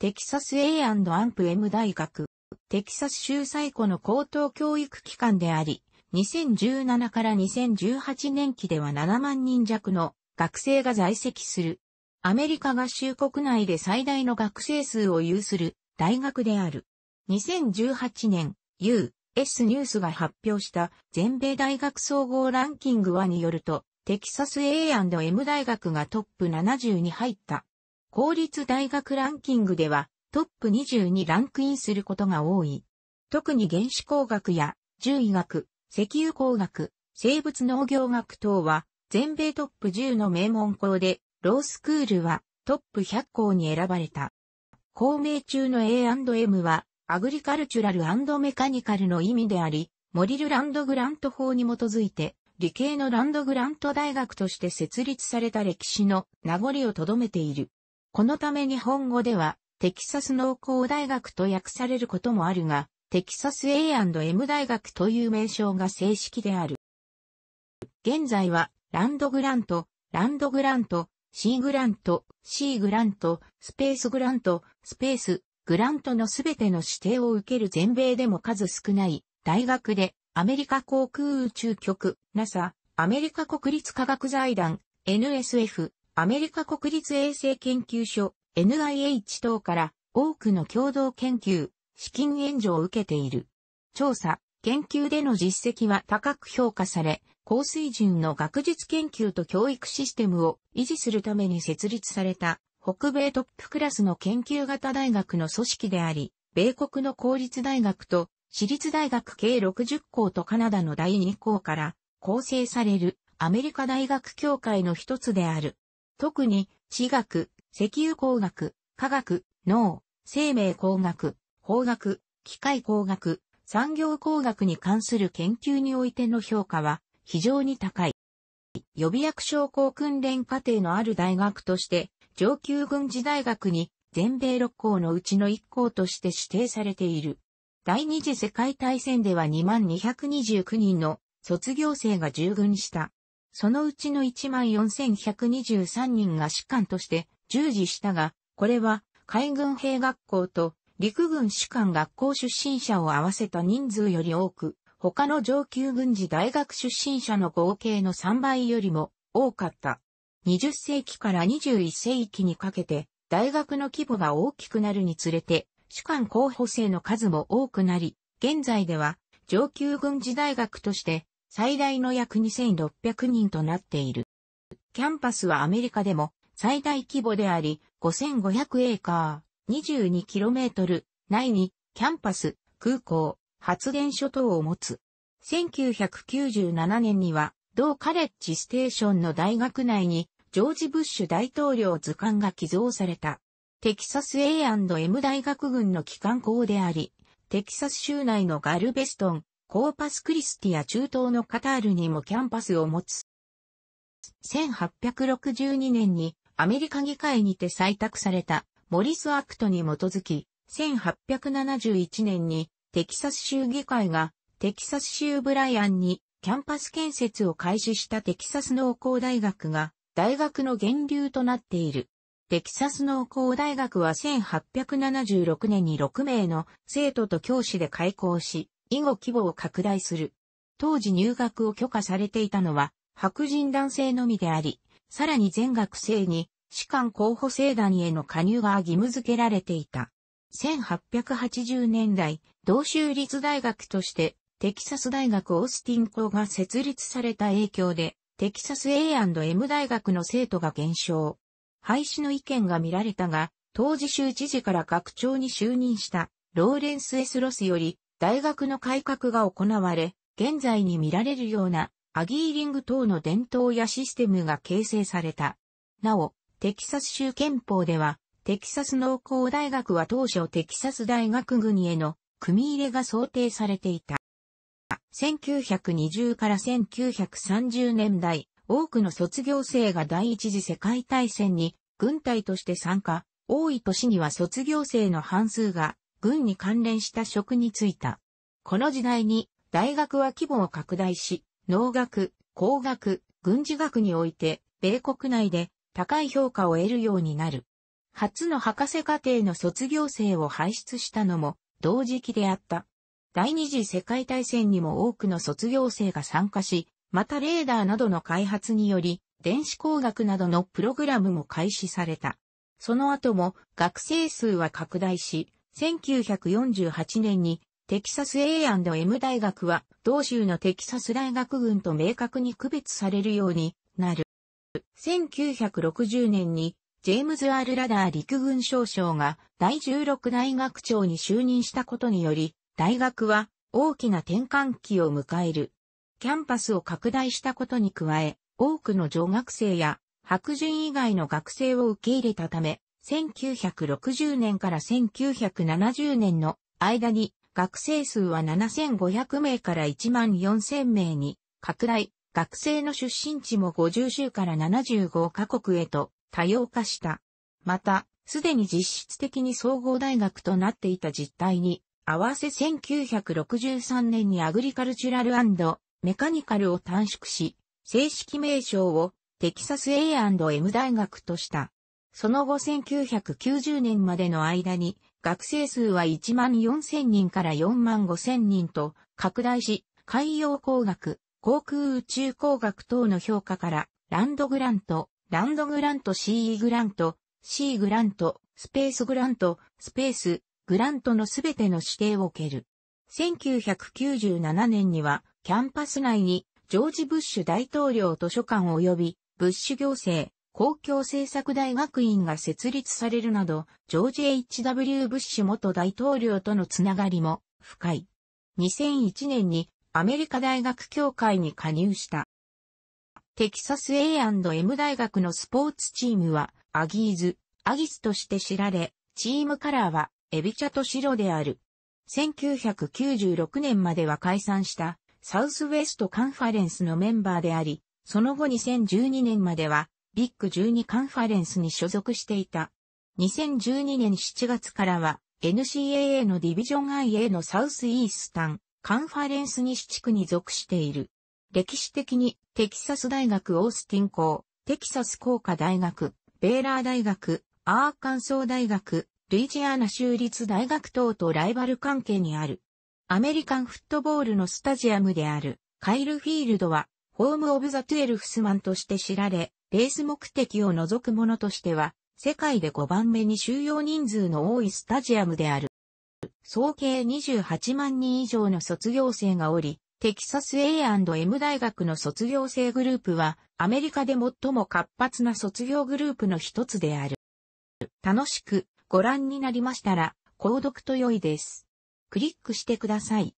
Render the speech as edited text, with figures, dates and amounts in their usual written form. テキサス A&M 大学、テキサス州最古の高等教育機関であり、2017から2018年期では7万人弱の学生が在籍する。アメリカ合衆国内で最大の学生数を有する大学である。2018年、U.S. ニュースが発表した全米大学総合ランキングはによると、テキサス A&M 大学がトップ70に入った。公立大学ランキングではトップ20にランクインすることが多い。特に原子工学や獣医学、石油工学、生物農業学等は全米トップ10の名門校で、ロースクールはトップ100校に選ばれた。校名中の A&M はアグリカルチュラル&メカニカルの意味であり、モリル・ランド・グラント法に基づいて、理系のランド・グラント大学として設立された歴史の名残をとどめている。このため日本語では、テキサス農工大学と訳されることもあるが、テキサス A&M 大学という名称が正式である。現在は、ランドグラント、シーグラント、スペースグラントのすべての指定を受ける全米でも数少ない大学で、アメリカ航空宇宙局、NASA、アメリカ国立科学財団、NSF、アメリカ国立衛生研究所 NIH 等から多くの共同研究、資金援助を受けている。調査、研究での実績は高く評価され、高水準の学術研究と教育システムを維持するために設立された北米トップクラスの研究型大学の組織であり、米国の公立大学と私立大学計60校とカナダの第2校から構成されるアメリカ大学協会の一つである。特に、地学、石油工学、化学、脳、生命工学、法学、機械工学、産業工学に関する研究においての評価は非常に高い。予備役将校訓練課程のある大学として、上級軍事大学に全米6校のうちの1校として指定されている。第二次世界大戦では22,229人の卒業生が従軍した。そのうちの 14,123 人が士官として従事したが、これは海軍兵学校と陸軍士官学校出身者を合わせた人数より多く、他の上級軍事大学出身者の合計の3倍よりも多かった。20世紀から21世紀にかけて、大学の規模が大きくなるにつれて、士官候補生の数も多くなり、現在では上級軍事大学として、最大の約 2,600 人となっている。キャンパスはアメリカでも最大規模であり、5,500 エーカー、22km 内にキャンパス、空港、発電所等を持つ。1997年には、同カレッジステーションの大学内に、ジョージ・ブッシュ大統領図鑑が寄贈された。テキサス A&M 大学軍の機関校であり、テキサス州内のガルベストン、コーパスクリスティや中東のカタールにもキャンパスを持つ。1862年にアメリカ議会にて採択されたモリスアクトに基づき、1871年にテキサス州議会がテキサス州ブライアンにキャンパス建設を開始したテキサス農工大学が大学の源流となっている。テキサス農工大学は1876年に6名の生徒と教師で開校し、以後規模を拡大する。当時入学を許可されていたのは白人男性のみであり、さらに全学生に士官候補生団への加入が義務付けられていた。1880年代、同州立大学としてテキサス大学オースティン校が設立された影響で、テキサス A&M 大学の生徒が減少。廃止の意見が見られたが、当時州知事から学長に就任したローレンス・S・ロスより、大学の改革が行われ、現在に見られるようなアギーリング等の伝統やシステムが形成された。なお、テキサス州憲法では、テキサス農工大学は当初テキサス大学軍への組入れが想定されていた。1920から1930年代、多くの卒業生が第一次世界大戦に軍隊として参加、多い年には卒業生の半数が、軍に関連した職に就いた。この時代に大学は規模を拡大し、農学、工学、軍事学において米国内で高い評価を得るようになる。初の博士課程の卒業生を輩出したのも同時期であった。第二次世界大戦にも多くの卒業生が参加し、またレーダーなどの開発により、電子工学などのプログラムも開始された。その後も学生数は拡大し、1948年にテキサス A&M 大学は同州のテキサス大学群と明確に区別されるようになる。1960年にジェームズ・R・ラダー陸軍少将が第16大学長に就任したことにより、大学は大きな転換期を迎える。キャンパスを拡大したことに加え、多くの女学生や白人以外の学生を受け入れたため、1960年から1970年の間に学生数は7500名から14000名に拡大、学生の出身地も50州から75カ国へと多様化した。また、すでに実質的に総合大学となっていた実態に合わせ1963年にアグリカルチュラル&メカニカルを短縮し、正式名称をテキサス A&M 大学とした。その後1990年までの間に学生数は14000人から45000人と拡大し、海洋工学、航空宇宙工学等の評価からランドグラント CE グラント、C グラント、スペースグラント、スペースグラントのすべての指定を受ける。1997年にはキャンパス内にジョージ・ブッシュ大統領図書館及びブッシュ行政公共政策大学院が設立されるなど、ジョージ・ H.W. ブッシュ元大統領とのつながりも深い。2001年にアメリカ大学協会に加入した。テキサス A&M 大学のスポーツチームはアギスとして知られ、チームカラーはエビ茶と白である。1996年までは解散したサウスウェストカンファレンスのメンバーであり、その後2012年まではビッグ12カンファレンスに所属していた。2012年7月からは NCAA のディビジョン IA のサウスイースタンカンファレンス西地区に属している。歴史的にテキサス大学オースティン校、テキサス工科大学、ベーラー大学、アーカンソー大学、ルイジアナ州立大学等とライバル関係にある。アメリカンフットボールのスタジアムであるカイルフィールドはホームオブザ12マンとして知られ、レース目的を除くものとしては世界で5番目に収容人数の多いスタジアムである。総計28万人以上の卒業生がおり、テキサス A&M 大学の卒業生グループはアメリカで最も活発な卒業グループの一つである。楽しくご覧になりましたら購読と良いです。クリックしてください。